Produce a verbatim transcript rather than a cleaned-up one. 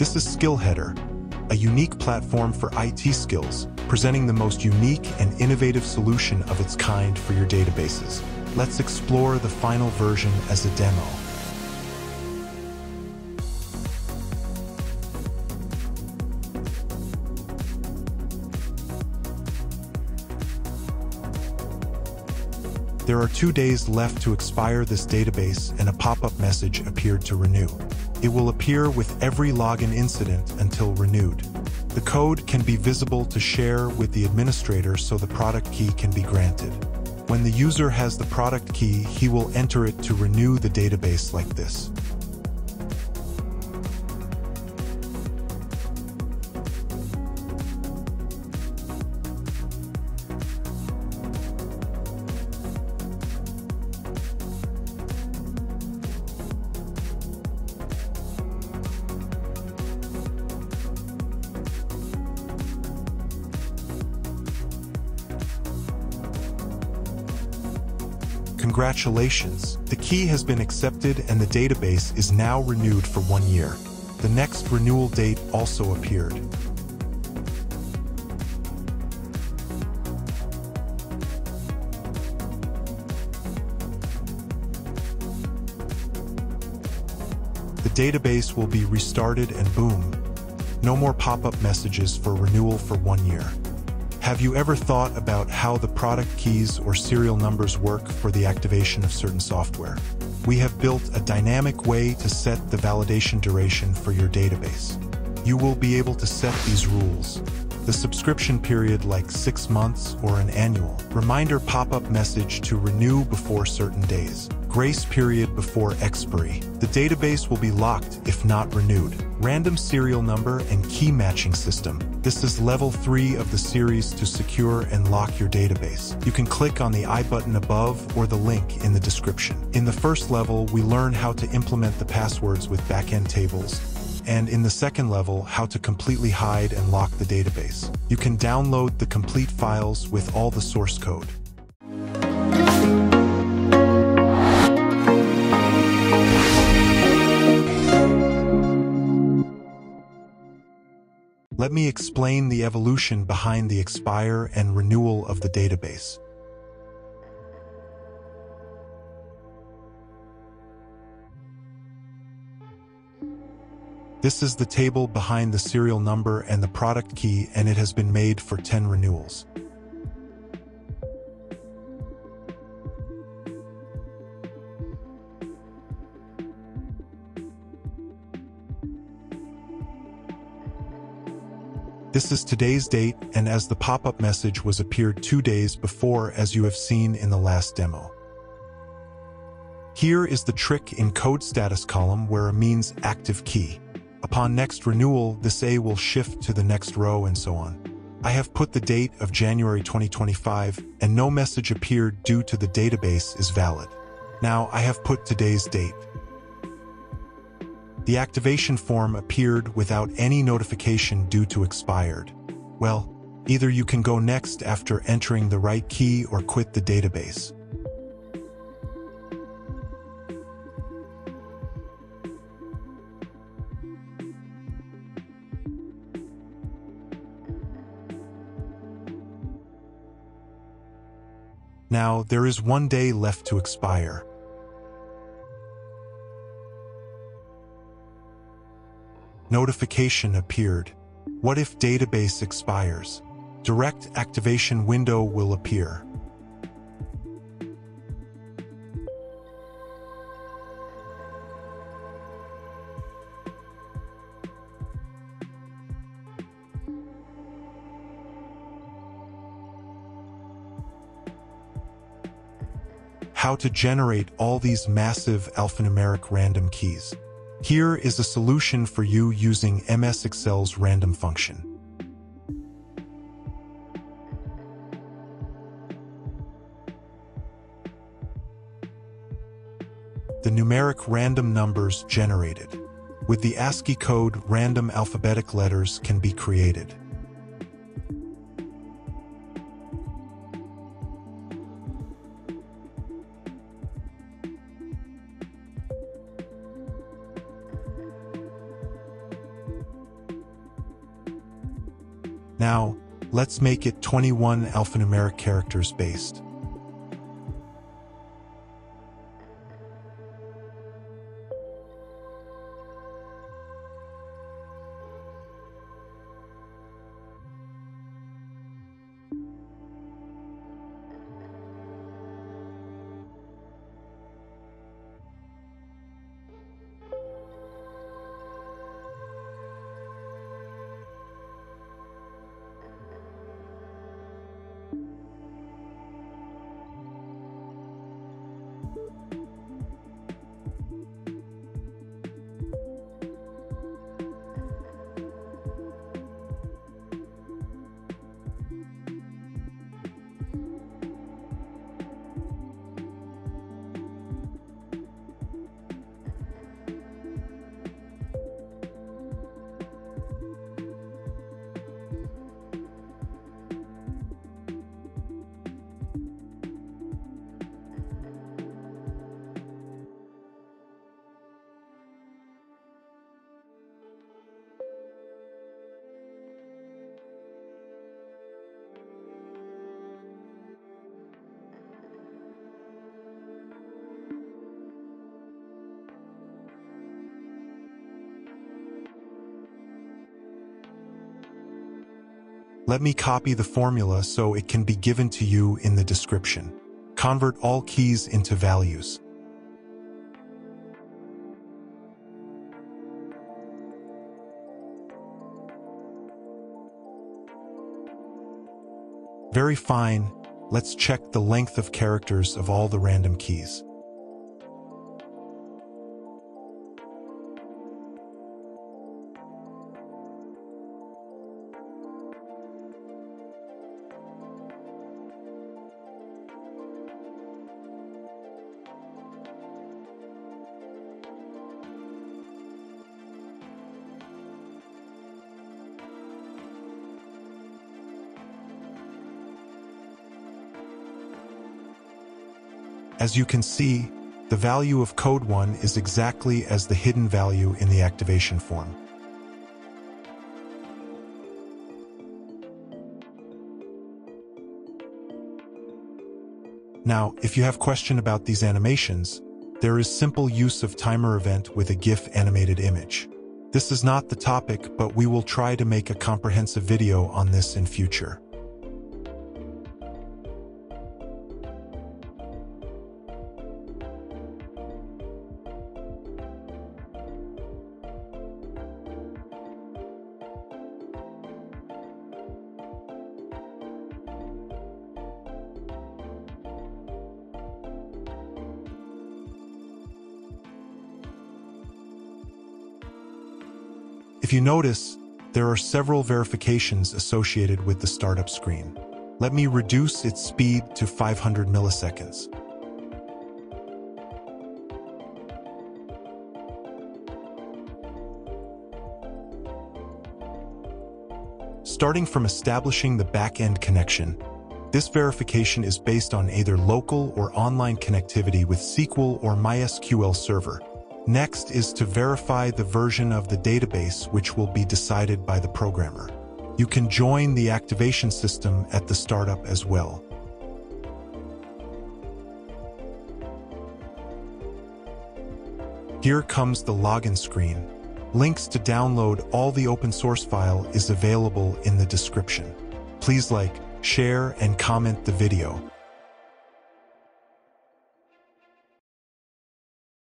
This is Skillheader, a unique platform for I T skills, presenting the most unique and innovative solution of its kind for your databases. Let's explore the final version as a demo. There are two days left to expire this database, and a pop-up message appeared to renew. It will appear with every login incident until renewed. The code can be visible to share with the administrator, so the product key can be granted. When the user has the product key, he will enter it to renew the database like this. Congratulations, the key has been accepted and the database is now renewed for one year. The next renewal date also appeared. The database will be restarted and boom, no more pop-up messages for renewal for one year. Have you ever thought about how the product keys or serial numbers work for the activation of certain software? We have built a dynamic way to set the validation duration for your database. You will be able to set these rules. The subscription period, like six months or an annual. Reminder pop-up message to renew before certain days. Grace period before expiry. The database will be locked if not renewed. Random serial number and key matching system. This is level three of the series to secure and lock your database. You can click on the I button above or the link in the description. In the first level, we learn how to implement the passwords with backend tables, and in the second level, how to completely hide and lock the database. You can download the complete files with all the source code. Let me explain the evolution behind the expire and renewal of the database. This is the table behind the serial number and the product key, and it has been made for ten renewals. This is today's date, and as the pop-up message was appeared two days before, as you have seen in the last demo. Here is the trick in code status column where A means active key. Upon next renewal, this A will shift to the next row and so on. I have put the date of January twenty twenty-five, and no message appeared due to the database is valid. Now I have put today's date. The activation form appeared without any notification due to expired. Well, either you can go next after entering the right key or quit the database. Now, there is one day left to expire. Notification appeared. What if database expires? Direct activation window will appear. How to generate all these massive alphanumeric random keys. Here is a solution for you using M S Excel's random function. The numeric random numbers generated with the ASCII code, random alphabetic letters can be created. Now, let's make it twenty-one alphanumeric characters based. Let me copy the formula so it can be given to you in the description. Convert all keys into values. Very fine. Let's check the length of characters of all the random keys. As you can see, the value of code one is exactly as the hidden value in the activation form. Now, if you have question about these animations, there is simple use of timer event with a GIF animated image. This is not the topic, but we will try to make a comprehensive video on this in future. If you notice, there are several verifications associated with the startup screen. Let me reduce its speed to five hundred milliseconds. Starting from establishing the back-end connection, this verification is based on either local or online connectivity with S Q L or MySQL server. Next is to verify the version of the database, which will be decided by the programmer. You can join the activation system at the startup as well. Here comes the login screen. Links to download all the open source file is available in the description. Please like, share, and comment the video.